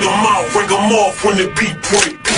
bring them out, when the beat break.